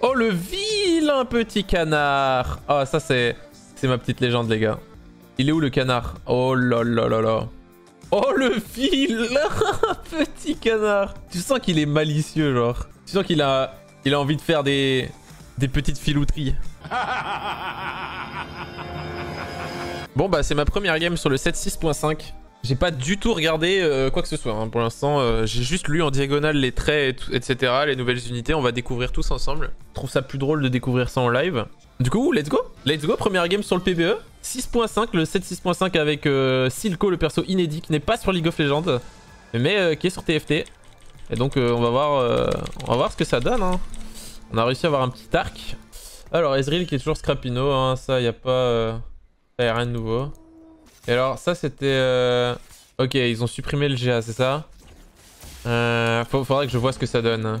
Oh, le vilain petit canard. Ah, ça c'est ma petite légende, les gars. Il est où, le canard? Oh là là là là. Oh, le vilain petit canard. Tu sens qu'il est malicieux, genre. Tu sens qu'il a, envie de faire des, petites filouteries. Bon, bah, c'est ma première game sur le 7.6.5. J'ai pas du tout regardé quoi que ce soit, hein. Pour l'instant, j'ai juste lu en diagonale les traits, etc. Les nouvelles unités, on va découvrir tous ensemble. Je trouve ça plus drôle de découvrir ça en live. Du coup, let's go. Let's go, première game sur le PBE. 6.5, le 7.6.5 avec Silco, le perso inédit, qui n'est pas sur League of Legends, mais qui est sur TFT. Et donc, on va voir ce que ça donne, hein. On a réussi à avoir un petit arc. Alors, Ezreal qui est toujours Scrapino, hein. Ça, y a pas... ça, y a rien de nouveau. Et alors ça c'était... Ok, ils ont supprimé le GA, c'est ça? Faudrait que je vois ce que ça donne.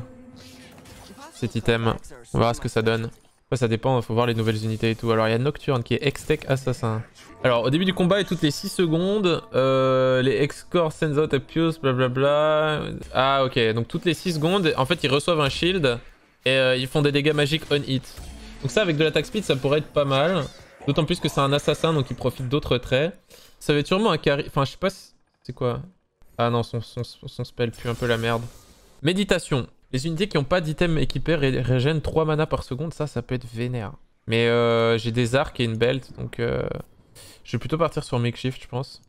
Cet item. On verra ce que ça donne. Après, ça dépend, faut voir les nouvelles unités et tout. Alors il y a Nocturne qui est Hextec Assassin. Alors au début du combat et toutes les 6 secondes, les Hexcore sends out abuse, blablabla. Ah ok, donc toutes les 6 secondes, en fait ils reçoivent un shield et ils font des dégâts magiques on hit. Donc ça avec de l'attaque speed ça pourrait être pas mal. D'autant plus que c'est un assassin donc il profite d'autres traits. Ça va être sûrement un carry. Enfin, je sais pas. C'est quoi? Ah non, son spell pue un peu la merde. Méditation. Les unités qui n'ont pas d'item équipé régènent 3 mana par seconde. Ça peut être vénère. Mais j'ai des arcs et une belt. Donc je vais plutôt partir sur Makeshift, je pense.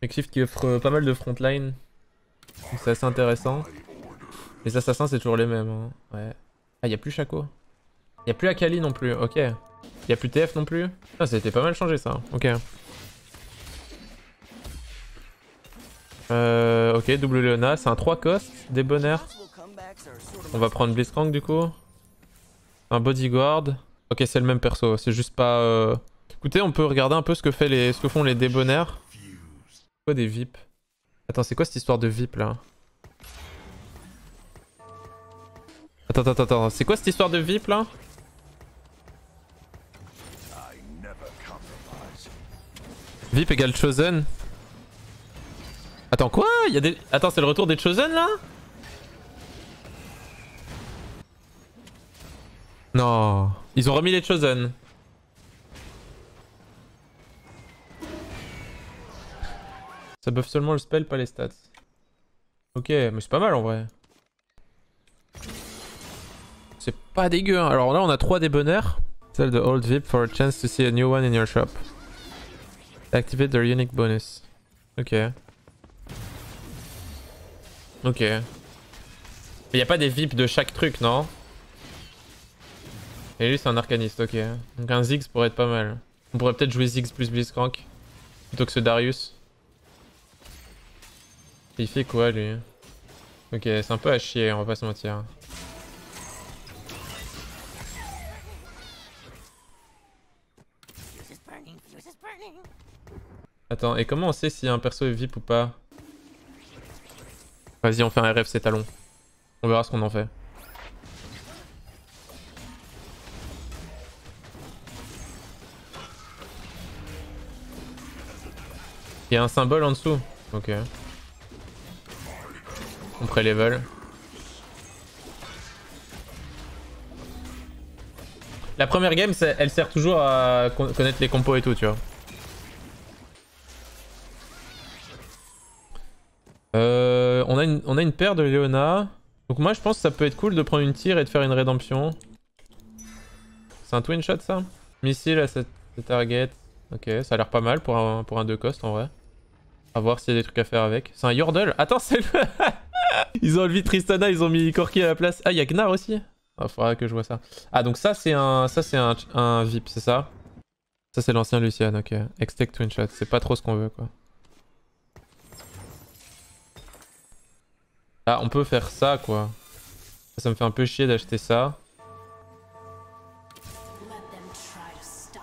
Makeshift qui offre pas mal de frontline. Donc c'est assez intéressant. Les assassins, c'est toujours les mêmes, hein. Ouais. Ah, y'a plus Shaco. Y'a plus Akali non plus. Ok. Y'a plus TF non plus? Ah, ça a été pas mal changé ça, ok. Ok, double Léona, c'est un 3 cost, Débonnaire. On va prendre Blitzcrank du coup. Un Bodyguard. Ok, c'est le même perso, c'est juste pas... Écoutez, on peut regarder un peu ce que, ce que font les Débonnaires. C'est quoi des VIP? Attends, c'est quoi cette histoire de VIP là? Attends, c'est quoi cette histoire de VIP là? VIP égale Chosen. Attends, quoi? Il y a des... Attends, c'est le retour des Chosen là? Non. Ils ont remis les Chosen. Ça buff seulement le spell, pas les stats. Ok, mais c'est pas mal en vrai. C'est pas dégueu, hein. Alors là, on a 3 débonnaires. Sell the old VIP for a chance to see a new one in your shop. Activate their unique bonus. Ok. Ok. Mais y a pas des VIPs de chaque truc, non? Et lui c'est un arcaniste, ok. Donc un Ziggs pourrait être pas mal. On pourrait peut-être jouer Ziggs plus Blitzcrank. Plutôt que ce Darius. Il fait quoi lui? Ok, c'est un peu à chier, on va pas se mentir. Attends, et comment on sait si un perso est VIP ou pas? Vas-y, on fait un RFC talon. On verra ce qu'on en fait. Il y a un symbole en dessous. Ok. On pré-level. La première game, elle sert toujours à connaître les compos et tout, tu vois. On a une paire de Léona. Donc moi je pense que ça peut être cool de prendre une tire et de faire une rédemption. C'est un twin shot ça? Missile à cette target. Ok, ça a l'air pas mal pour un 2 cost en vrai. A voir s'il y a des trucs à faire avec. C'est un Yordle. Attends, c'est le... Ils ont enlevé Tristana, ils ont mis Corki à la place. Ah, il y a Gnar aussi. Ah, faudra que je vois ça. Ah, donc ça c'est un VIP, c'est ça? Ça c'est l'ancien Lucian, ok. Hextech twin shot, c'est pas trop ce qu'on veut quoi. Ah, on peut faire ça quoi. Ça me fait un peu chier d'acheter ça.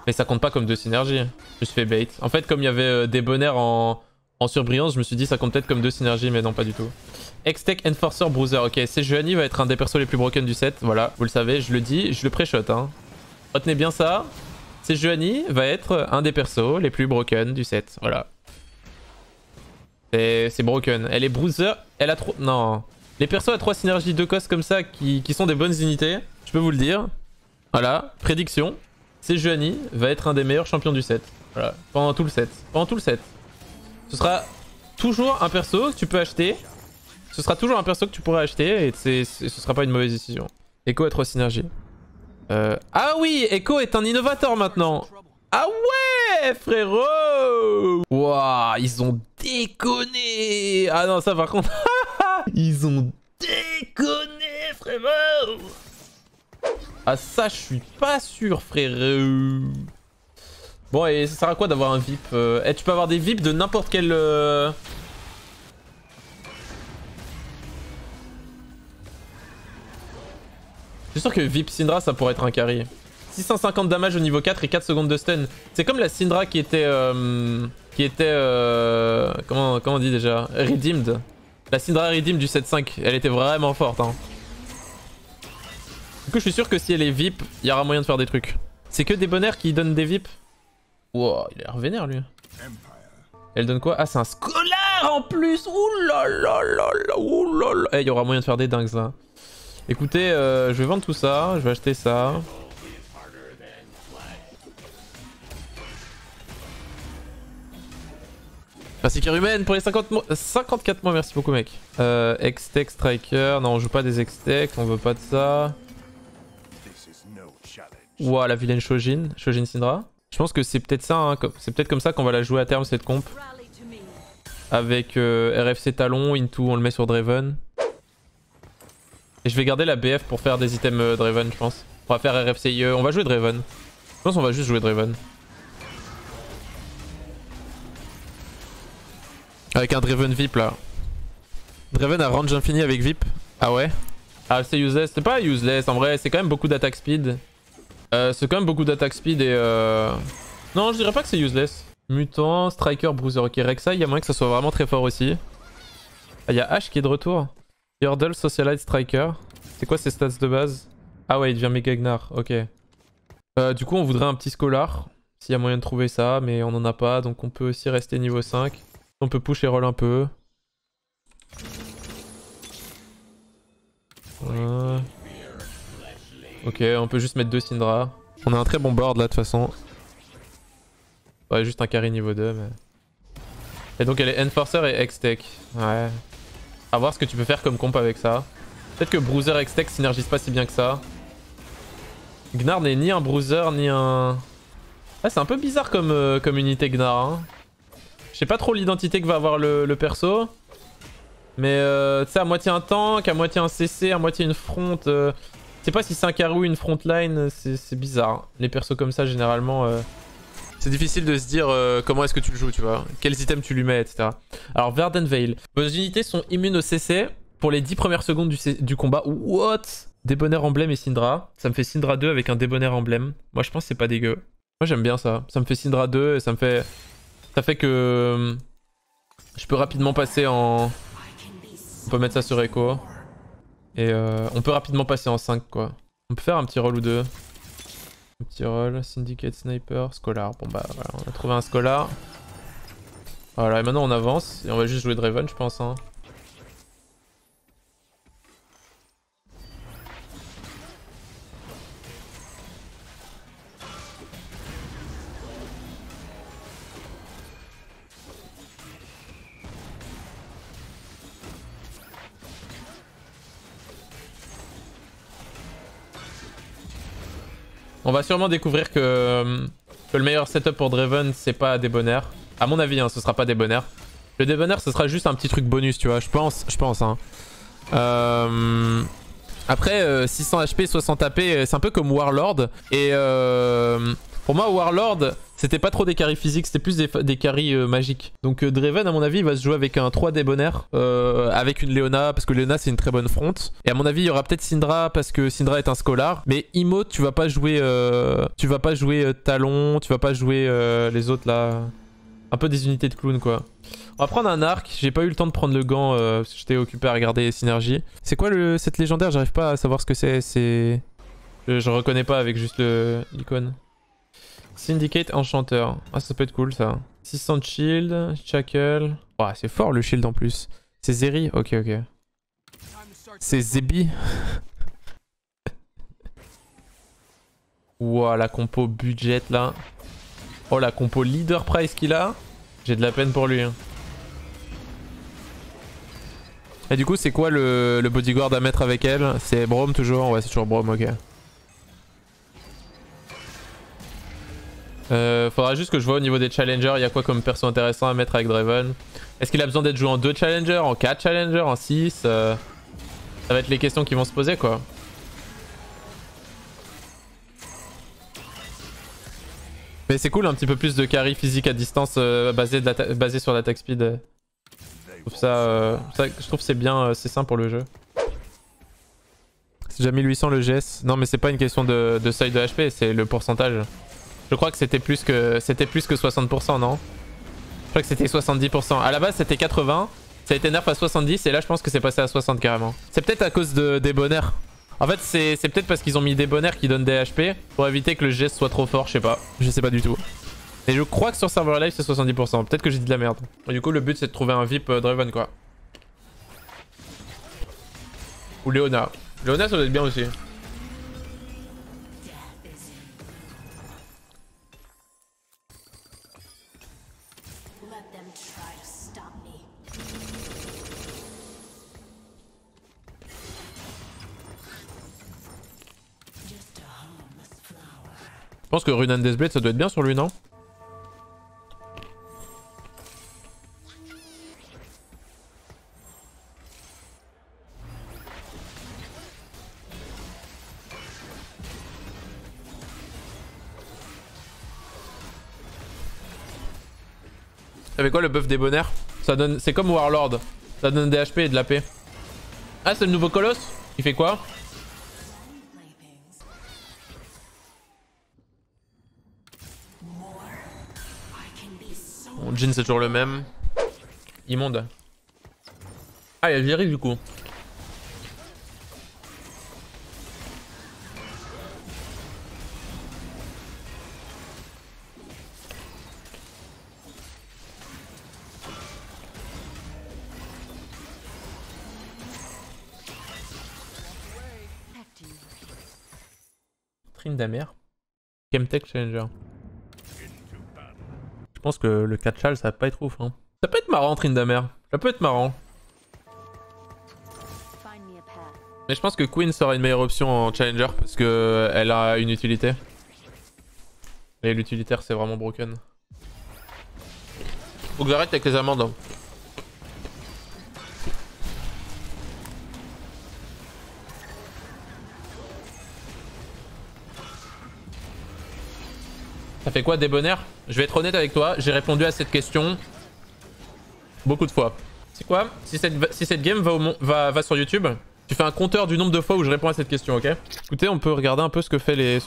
Mais ça compte pas comme 2 synergies. Je fais bait. En fait, comme il y avait Débonnaire en surbrillance, je me suis dit ça compte peut-être comme 2 synergies, mais non, pas du tout. Hextech Enforcer Bruiser. Ok, Shojin va être un des persos les plus broken du set. Voilà, vous le savez, je le dis, je le pré-shot. Hein. Retenez bien ça. Shojin va être un des persos les plus broken du set. Voilà. C'est broken. Elle est bruiser. Elle a trop... Non. Les persos à 3 synergies de costes comme ça qui sont des bonnes unités, je peux vous le dire. Voilà, prédiction, c'est Sejuani va être un des meilleurs champions du set. Voilà, pendant tout le set. Pendant tout le set. Ce sera toujours un perso que tu peux acheter. Ce sera toujours un perso que tu pourras acheter et ce sera pas une mauvaise décision. Ekko à 3 synergies. Ah oui, Ekko est un innovateur maintenant. Ah ouais, frérot. Waouh, ils ont déconné. Ah non, ça par contre... Ils ont déconné, frérot. Ah ça, je suis pas sûr, frérot. Bon, et ça sert à quoi d'avoir un VIP? Et tu peux avoir des VIP de n'importe quel... Je suis sûr que VIP Syndra, ça pourrait être un carry. 650 damage au niveau 4 et 4 secondes de stun. C'est comme la Syndra qui était... comment on dit déjà? Redeemed. La Syndra Redeemed du 7-5. Elle était vraiment forte. Hein. Du coup, je suis sûr que si elle est VIP, il y aura moyen de faire des trucs. C'est que Débonnaire qui donne des VIP. Wow, il a l'air vénère, lui. Elle donne quoi? Ah, c'est un Scholar en plus. Ouh là là. Eh, il y aura moyen de faire des dingues, ça. Écoutez, je vais vendre tout ça, je vais acheter ça. Merci Carumène pour les 54 mois, merci beaucoup mec. Hextec, Striker, non on joue pas des Hextec, on veut pas de ça. Ouah, la vilaine Shojin, Shojin Syndra. Je pense que c'est peut-être ça, hein, c'est peut-être comme ça qu'on va la jouer à terme cette comp. Avec RFC Talon, Into, on le met sur Draven. Et je vais garder la BF pour faire des items Draven, je pense. On va faire RFCIE, on va jouer Draven. Je pense qu'on va juste jouer Draven. Avec un Draven VIP là. Draven à range infini avec VIP. Ah ouais? Ah c'est useless, c'est pas useless en vrai, c'est quand même beaucoup d'attaque speed. Non, je dirais pas que c'est useless. Mutant, Striker, Bruiser, ok. Rek'Sai, il y a moyen que ça soit vraiment très fort aussi. Ah, il y a H qui est de retour. Yordle, Socialite, Striker. C'est quoi ses stats de base? Ah ouais, il devient méga Gnar, ok. Du coup, on voudrait un petit Scholar. S'il y a moyen de trouver ça, mais on en a pas. Donc on peut aussi rester niveau 5. On peut push et roll un peu. Ok, on peut juste mettre 2 Syndra. On a un très bon board là de toute façon. Ouais, juste un carry niveau 2. Mais... Et donc elle est Enforcer et Hextech. Ouais. A voir ce que tu peux faire comme comp avec ça. Peut-être que Bruiser et Hextech synergisent pas si bien que ça. Gnar n'est ni un Bruiser ni un... Ah, c'est un peu bizarre comme, comme unité Gnar. Hein. Je sais pas trop l'identité que va avoir le perso. Mais tu sais, à moitié un tank, à moitié un CC, à moitié une front. Je sais pas si c'est un carry ou une frontline, c'est bizarre. Les persos comme ça généralement... C'est difficile de se dire comment est-ce que tu le joues, tu vois. Quels items tu lui mets, etc. Alors, Verdant Veil. Vos unités sont immunes au CC pour les 10 premières secondes du combat. What? Débonnaire emblème et Syndra. Ça me fait Syndra 2 avec un Débonnaire emblème. Moi, je pense que c'est pas dégueu. Moi, j'aime bien ça. Ça me fait Syndra 2 et ça me fait... Ça fait que... Je peux rapidement passer en... On peut mettre ça sur Ekko. Et on peut rapidement passer en 5, quoi. On peut faire un petit roll ou deux. Un petit roll, Syndicate, Sniper, Scholar. Bon bah voilà, on a trouvé un Scholar. Voilà, et maintenant on avance et on va juste jouer Draven, je pense. Hein. On va sûrement découvrir que le meilleur setup pour Draven, c'est pas Débonnaire. À mon avis, hein, ce sera pas Débonnaire. Le Débonnaire, ce sera juste un petit truc bonus, tu vois, je pense. Hein. Après, 600 HP, 60 AP, c'est un peu comme Warlord. Et pour moi, Warlord, c'était pas trop des carries physiques, c'était plus des carries magiques. Donc Draven, à mon avis, il va se jouer avec un 3 Débonnaire, avec une Léona, parce que Léona, c'est une très bonne front. Et à mon avis, il y aura peut-être Syndra, parce que Syndra est un Scholar. Mais Imo, tu vas pas jouer Talon, tu vas pas jouer les autres, là. Un peu des unités de clown, quoi. On va prendre un arc. J'ai pas eu le temps de prendre le gant, parce que j'étais occupé à regarder les synergies. C'est quoi cette légendaire? J'arrive pas à savoir ce que c'est. Je reconnais pas avec juste l'icône. Syndicate Enchanteur. Ah, ça peut être cool ça. 600 de shield, shackle. Ouah, c'est fort le shield en plus. C'est Zeri. Ok. C'est Zebi. Ouah, wow, la compo budget là. Oh, la compo leader price qu'il a. J'ai de la peine pour lui. Hein. Et du coup, c'est quoi le bodyguard à mettre avec elle? C'est Braum toujours? Ouais, c'est toujours Braum, ok. Faudra juste que je vois au niveau des challengers, il y a quoi comme perso intéressant à mettre avec Draven. Est-ce qu'il a besoin d'être joué en 2 challengers, en 4 challengers, en 6 Ça va être les questions qui vont se poser quoi. Mais c'est cool, un petit peu plus de carry physique à distance basé sur l'attaque speed. Je trouve c'est bien, c'est sain pour le jeu. C'est déjà 1800 le GS. Non mais c'est pas une question de seuil de HP, c'est le pourcentage. Je crois que c'était plus que 60%, non? Je crois que c'était 70%. À la base c'était 80, ça a été nerf à 70 et là je pense que c'est passé à 60 carrément. C'est peut-être à cause de Débonnaire. En fait c'est peut-être parce qu'ils ont mis Débonnaire qui donne des HP pour éviter que le geste soit trop fort, je sais pas du tout. Et je crois que sur serveur live c'est 70%, peut-être que j'ai dit de la merde. Et du coup le but c'est de trouver un VIP Draven quoi. Ou Léona. Léona ça doit être bien aussi. Je pense que Rune and Deathblade ça doit être bien sur lui, non? T'avais quoi le buff Débonnaire? Ça donne, c'est comme Warlord, ça donne des HP et de la paix. Ah c'est le nouveau colosse? Il fait quoi? Mon Jhin c'est toujours le même. Immonde. Ah il y a Zeri du coup. Tryndamere. Chemtech Challenger. Je pense que le 4-chal ça va pas être ouf hein. Ça peut être marrant Tryndamere, ça peut être marrant. Mais je pense que Queen sera une meilleure option en challenger parce que elle a une utilité. Et l'utilitaire c'est vraiment broken. Faut que j'arrête avec les amendes. Ça fait quoi Débonnaire? Je vais être honnête avec toi, j'ai répondu à cette question beaucoup de fois. C'est quoi? Si cette game va sur YouTube, tu fais un compteur du nombre de fois où je réponds à cette question, ok? Écoutez, on peut regarder un peu ce que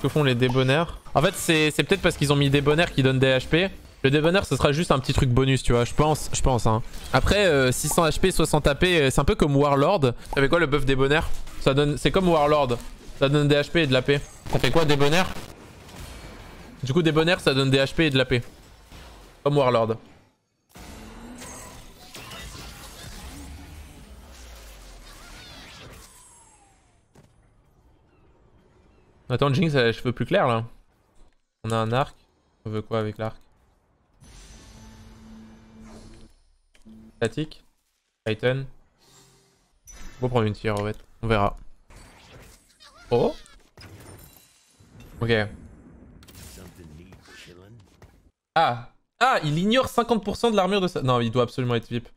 font les Débonnaires. En fait, c'est peut-être parce qu'ils ont mis Débonnaire qui donnent des HP. Le Débonnaire, ce sera juste un petit truc bonus, tu vois, je pense. Hein. Après, 600 HP, 60 AP, c'est un peu comme Warlord. Ça fait quoi le buff Débonnaire? C'est comme Warlord, ça donne des HP et de la paix. Ça fait quoi Débonnaire? Du coup, Débonnaire, ça donne des HP et de la paix. Comme Warlord. Attends, Jinx a les cheveux plus clairs là. On a un arc. On veut quoi avec l'arc? Static. Titan. On va prendre une tire en fait. On verra. Oh. Ok. Ah! Ah! Il ignore 50% de l'armure de sa... Non, il doit absolument être VIP.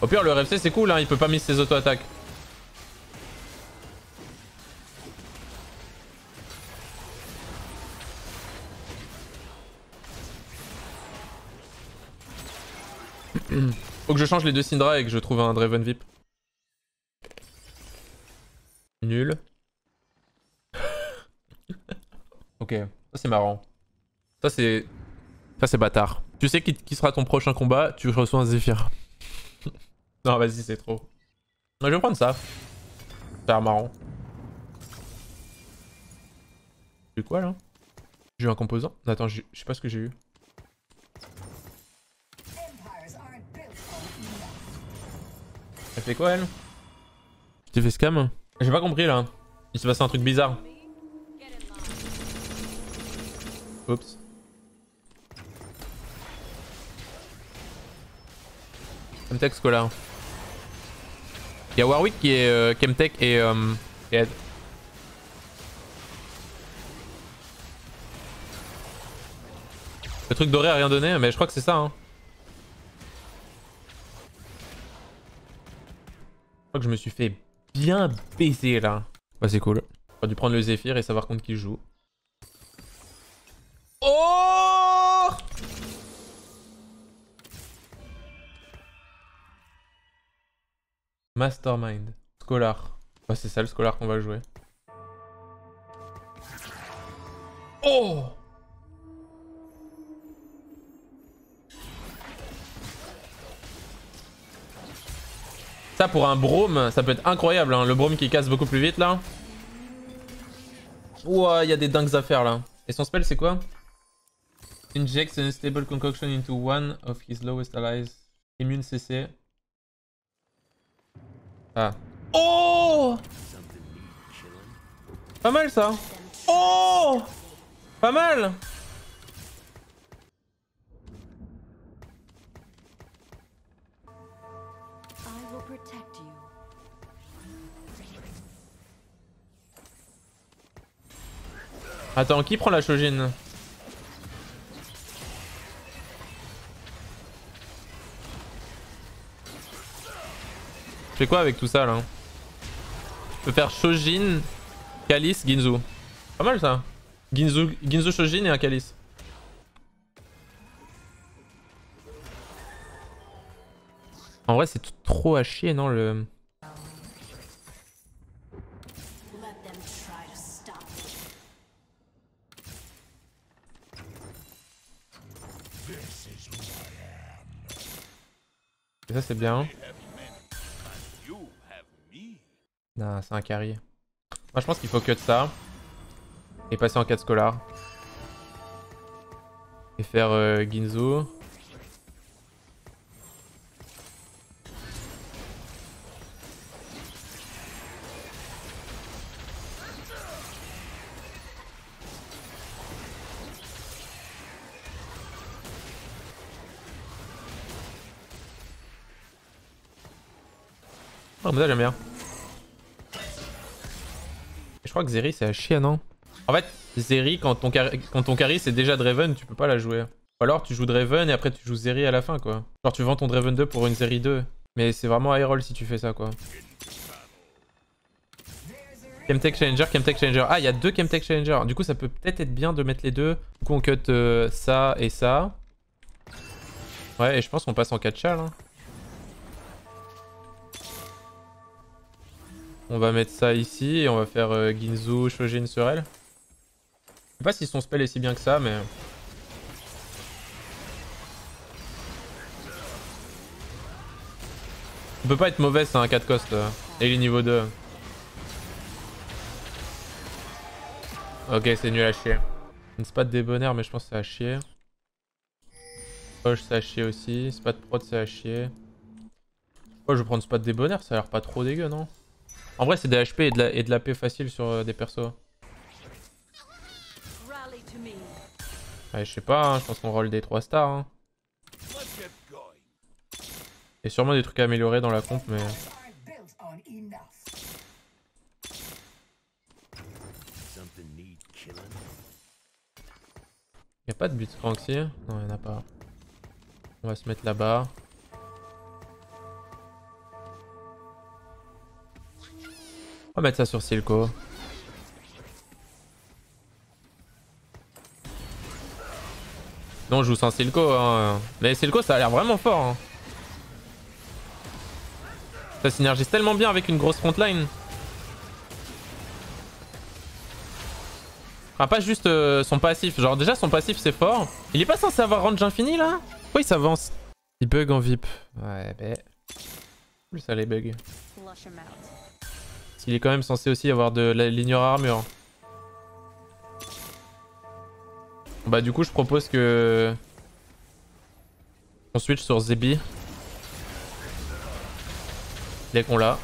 Au pire, le RFC c'est cool, hein, il peut pas miss ses auto-attaques. Faut que je change les deux Syndra et que je trouve un Draven VIP. Nul. Ok, ça c'est marrant. Ça c'est bâtard. Tu sais qui sera ton prochain combat, tu reçois un Zephyr. Non vas-y c'est trop. Je vais prendre ça. Ça a l'air marrant. J'ai eu quoi là? J'ai eu un composant? Attends, je sais pas ce que j'ai eu. Elle fait quoi elle? Je t'ai fait scam? J'ai pas compris là. Il s'est passé un truc bizarre. Oups. Chemtech, Scholar. Il y a Warwick qui est Chemtech et Ed. Le truc doré a rien donné, mais je crois que c'est ça. Hein. Je crois que je me suis fait bien baiser là. Bah c'est cool. J'aurais dû prendre le Zephyr et savoir contre qui je joue. Oh! Mastermind. Scholar. Bah c'est ça le Scholar qu'on va jouer. Oh! Ça pour un Braum, ça peut être incroyable, hein. Le Braum qui casse beaucoup plus vite là. Ouah, il y a des dingues à faire là. Et son spell c'est quoi? Injects an unstable concoction into one of his lowest allies. Immune CC. Ah. Oh! Pas mal ça. Oh! Pas mal! Attends, qui prend la Shojin? Je fais quoi avec tout ça là? Je peux faire Shojin, Kalice, Ginzu. Pas mal ça. Ginzu Shojin et un Kalice. En vrai c'est trop à chier non le... Et ça c'est bien. Non, c'est un carry. Moi je pense qu'il faut que de ça. Et passer en 4 Scholar. Et faire Ginzu. Oh, mais ça j'aime bien. Je crois que Zeri c'est à chier, non? En fait, Zeri, quand ton carry c'est déjà Draven, tu peux pas la jouer. Ou alors tu joues Draven et après tu joues Zeri à la fin, quoi. Genre tu vends ton Draven 2 pour une Zeri 2. Mais c'est vraiment high roll si tu fais ça, quoi. Chemtech Challenger, Chemtech Challenger. Ah, il y a deux Chemtech Challenger. Du coup, ça peut peut-être être bien de mettre les deux. Du coup, on cut ça et ça. Ouais, et je pense qu'on passe en 4 chal. Hein. On va mettre ça ici et on va faire Ginzu, Shojin sur elle. Je sais pas si son spell est si bien que ça, mais... On peut pas être mauvais, c'est un 4 cost. Et les niveaux 2. Ok, c'est nul à chier. C'est pas de débonnaire, mais je pense que c'est à chier. Poche, c'est à chier aussi. C'est pas de prod, c'est à chier. Oh, je vais prendre Spot Débonnaire, ça a l'air pas trop dégueu, non? En vrai, c'est des HP et de l'AP facile sur des persos. Ouais, je sais pas, hein, je pense qu'on roll des 3 stars. Hein. Et sûrement des trucs à améliorer dans la comp, mais... Y'a pas de Blitzcrank si? Non, y'en a pas. On va se mettre là-bas. On va mettre ça sur Silco. Non, je joue sans Silco. Hein. Mais Silco, ça a l'air vraiment fort. Hein. Ça synergise tellement bien avec une grosse frontline. Ah, pas juste son passif. Genre, déjà, son passif, c'est fort. Il est pas censé avoir range infini là? Pourquoi il s'avance? Il bug en VIP. Ouais, bah. Plus ça les bugs. Parce qu'il est quand même censé aussi avoir de l'ignore armure. Bah du coup je propose que... on switch sur Zebi. Dès qu'on l'a.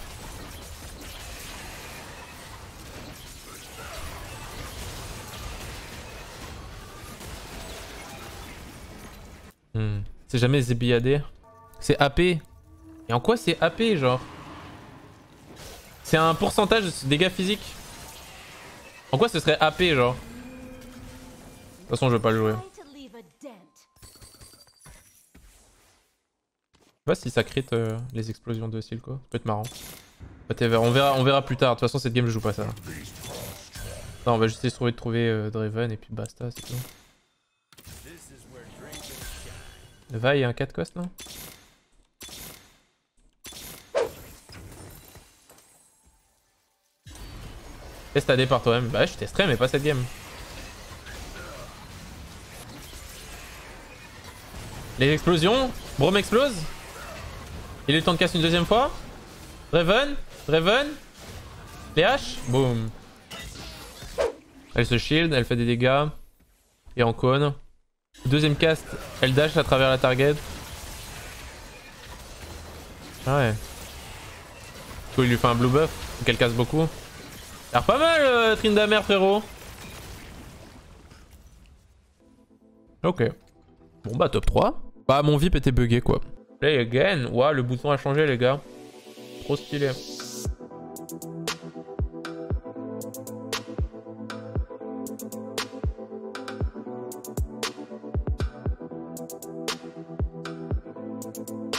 C'est jamais Zebi AD. C'est AP. Et en quoi c'est AP genre? C'est un pourcentage de dégâts physiques. En quoi ce serait AP genre? De toute façon, je vais pas le jouer. Je sais pas si ça crit les explosions de Silco. Ça peut être marrant. On verra plus tard. De toute façon, cette game, je joue pas ça. Non, on va juste essayer de trouver Draven et puis basta, c'est tout. Va, il y a un 4 cost là. Teste AD par toi-même. Bah, je testerai, mais pas cette game. Les explosions, Braum explose. Il est le temps de casser une deuxième fois. Draven. Les haches, boum. Elle se shield, elle fait des dégâts. Et en cône. Deuxième cast, elle dash à travers la target. Ah ouais. Du coup il lui fait un blue buff, donc elle casse beaucoup. Ça a l'air pas mal Tryndamere frérot. Ok. Bon bah top 3. Bah mon VIP était buggé quoi. Play again. Ouah, le bouton a changé les gars. Trop stylé.